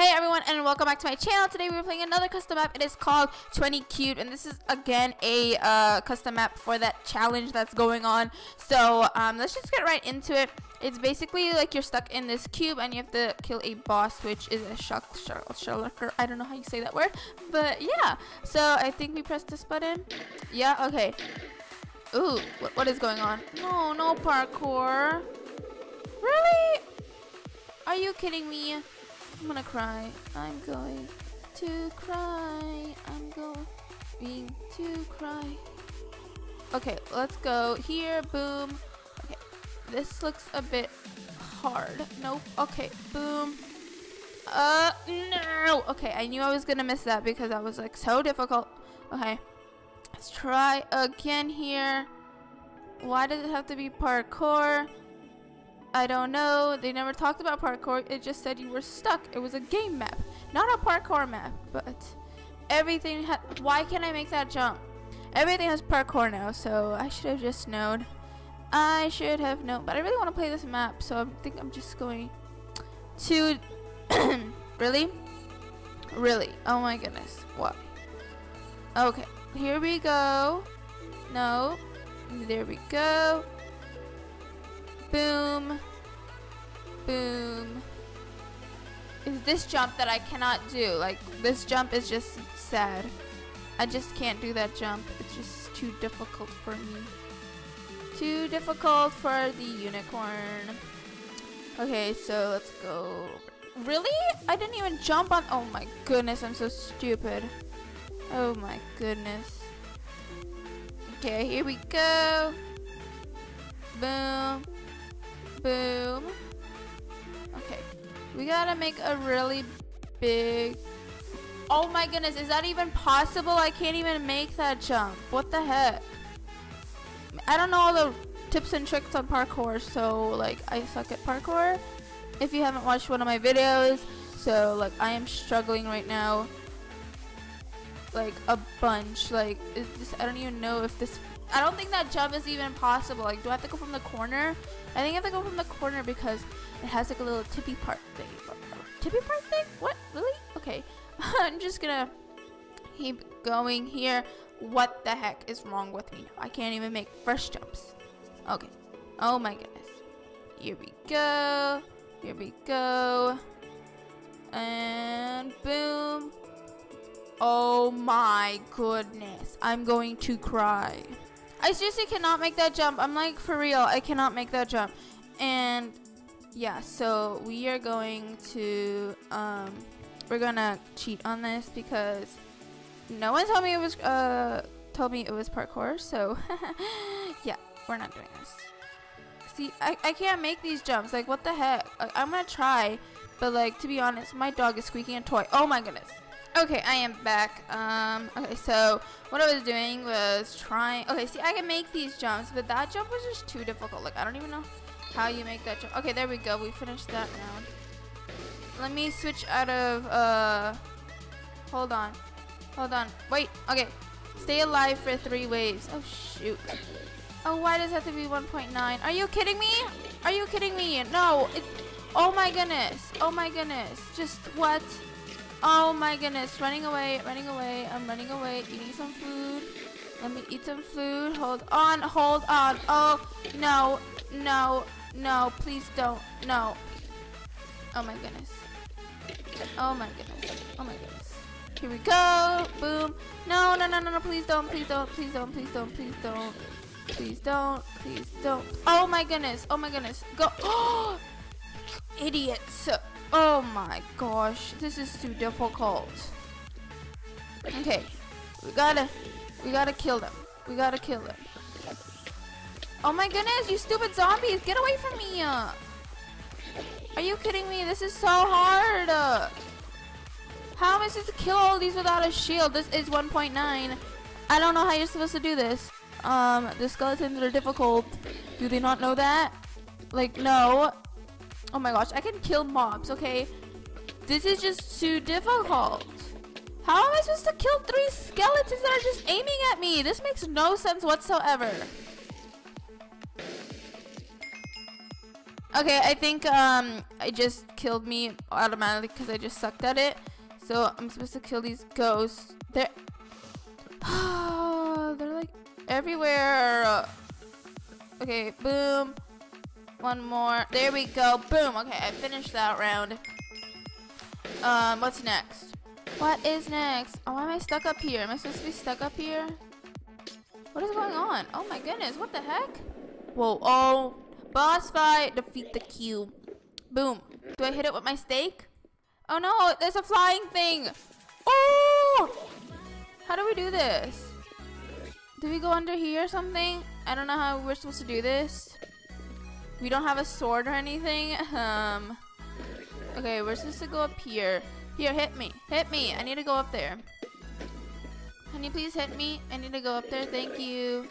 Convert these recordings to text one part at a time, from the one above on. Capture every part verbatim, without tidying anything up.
Hey everyone, and welcome back to my channel. Today we're playing another custom map. It is called twenty cute, and this is again a uh, custom map for that challenge that's going on. So um, let's just get right into it. It's basically like you're stuck in this cube and you have to kill a boss, which is a shulker. I don't know how you say that word, but yeah. So I think we press this button. Yeah, okay. Ooh, what, what is going on? No, no parkour. Really? Are you kidding me? I'm gonna cry. I'm going to cry. I'm going to cry. Okay, let's go here. Boom. Okay, this looks a bit hard. Nope. Okay, boom. Uh, no. Okay, I knew I was gonna miss that because that was like so difficult. Okay, let's try again here. Why does it have to be parkour? I don't know. They never talked about parkour. It just said you were stuck. It was a game map, not a parkour map. But everything ha why can't I make that jump? Everything has parkour now, so I should have just known. I should have known. But I really want to play this map, so I think I'm just going to... Really? Really? Oh my goodness. Why? Okay. Here we go. No. There we go. Boom. Boom. Is this jump that I cannot do. Like, this jump is just sad. I just can't do that jump. It's just too difficult for me. Too difficult for the unicorn. Okay, so let's go. Really? I didn't even jump on. Oh my goodness, I'm so stupid. Oh my goodness. Okay, here we go. Boom. Boom. Okay, we gotta make a really big... Oh my goodness, is that even possible? I can't even make that jump. What the heck? I don't know all the tips and tricks on parkour, so like I suck at parkour if you haven't watched one of my videos. So like I am struggling right now like a bunch. Like is this, I don't even know if this... I don't think that jump is even possible. Like, do I have to go from the corner? I think I have to go from the corner because it has like a little tippy part thing. Tippy part thing? What? Really? Okay. I'm just gonna keep going here. What the heck is wrong with me now? I can't even make fresh jumps. Okay. Oh my goodness. Here we go. Here we go. And boom. Oh my goodness. I'm going to cry. I seriously cannot make that jump. I'm like, for real, I cannot make that jump. And yeah, so we are going to, um, we're gonna cheat on this because no one told me it was, uh, told me it was parkour. So yeah, we're not doing this. See, I, I can't make these jumps. Like, what the heck? Like, I'm gonna try, but like, to be honest, my dog is squeaking a toy. Oh my goodness. Okay, I am back. Um, okay, so what I was doing was trying... Okay, see, I can make these jumps, but that jump was just too difficult. Like, I don't even know how you make that jump. Okay, there we go. We finished that round. Let me switch out of... Uh, hold on. Hold on. Wait. Okay. Stay alive for three waves. Oh, shoot. Oh, why does that have to be one point nine? Are you kidding me? Are you kidding me? No. It, oh, my goodness. Oh, my goodness. Just what... Oh my goodness, running away, running away, I'm running away, eating some food. Let me eat some food. Hold on, hold on. Oh, no, no, no, please don't, no. Oh my goodness. Oh my goodness. Oh my goodness. Here we go. Boom. No, no, no, no, no, please don't, please don't, please don't, please don't, please don't. Please don't, please don't. Oh my goodness, oh my goodness. Go. Oh, idiots. Oh my gosh, this is too difficult. Okay, we gotta, we gotta kill them. We gotta kill them. Oh my goodness, you stupid zombies, get away from me. Uh, are you kidding me? This is so hard. Uh, how am I supposed to kill all these without a shield? This is one point nine. I don't know how you're supposed to do this. Um, the skeletons are difficult. Do they not know that? Like, no. Oh my gosh, I can kill mobs, okay? This is just too difficult. How am I supposed to kill three skeletons that are just aiming at me? This makes no sense whatsoever. Okay, I think um, it just killed me automatically because I just sucked at it. So I'm supposed to kill these ghosts. They're, oh, they're like everywhere. Okay, boom. One more. There we go. Boom. Okay, I finished that round. Um, what's next? What is next? Oh, why am I stuck up here? Am I supposed to be stuck up here? What is going on? Oh my goodness, what the heck? Whoa, oh. Boss fight, defeat the cube. Boom. Do I hit it with my stake? Oh no, there's a flying thing. Oh! How do we do this? Do we go under here or something? I don't know how we're supposed to do this. We don't have a sword or anything. Um. Okay, we're supposed to go up here. Here, hit me. Hit me. I need to go up there. Can you please hit me? I need to go up there. Thank you.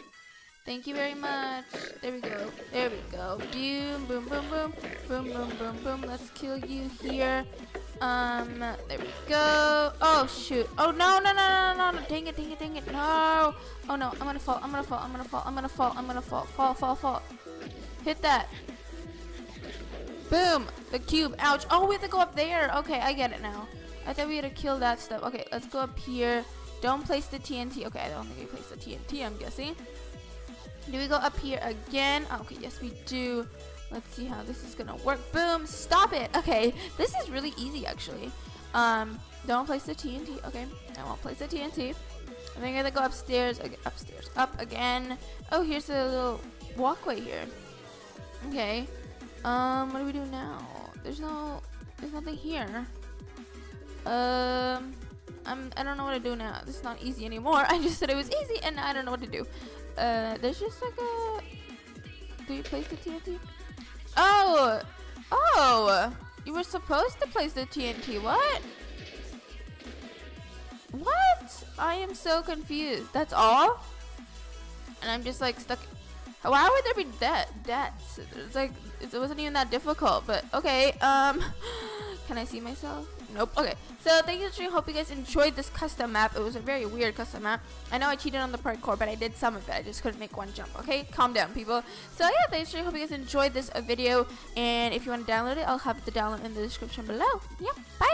Thank you very much. There we go. There we go. Boom, boom, boom, boom. Boom, boom, boom, boom. Let's kill you here. Um, there we go. Oh, shoot. Oh, no, no, no, no, no. Dang it, dang it, dang it. No. Oh, no. I'm gonna fall. I'm gonna fall. I'm gonna fall. I'm gonna fall. I'm gonna fall. Fall, fall, fall. Hit that. Boom. The cube. Ouch. Oh, we have to go up there. Okay, I get it now. I thought we had to kill that stuff. Okay, let's go up here. Don't place the T N T. Okay, I don't think we placed the T N T, I'm guessing. Do we go up here again? Oh, okay, yes we do. Let's see how this is gonna work. Boom, stop it. Okay, this is really easy actually. Um, don't place the T N T. Okay, I won't place the T N T. And then I gotta go upstairs, okay, upstairs, up again. Oh, here's a little walkway here. Okay, um, what do we do now? There's no, there's nothing here. Um, I'm, I don't know what to do now. This is not easy anymore. I just said it was easy and I don't know what to do. Uh, there's just like a... Do you place the T N T? Oh! Oh! You were supposed to place the T N T. What? What? I am so confused. That's all? And I'm just like stuck... Why would there be debt? Debts? It's like... It wasn't even that difficult, but okay. Um... Can I see myself? Nope. Okay. So thank you for watching. Hope you guys enjoyed this custom map. It was a very weird custom map. I know I cheated on the parkour, but I did some of it. I just couldn't make one jump. Okay? Calm down, people. So yeah, thanks for watching. Hope you guys enjoyed this video. And if you want to download it, I'll have the download in the description below. Yeah. Bye.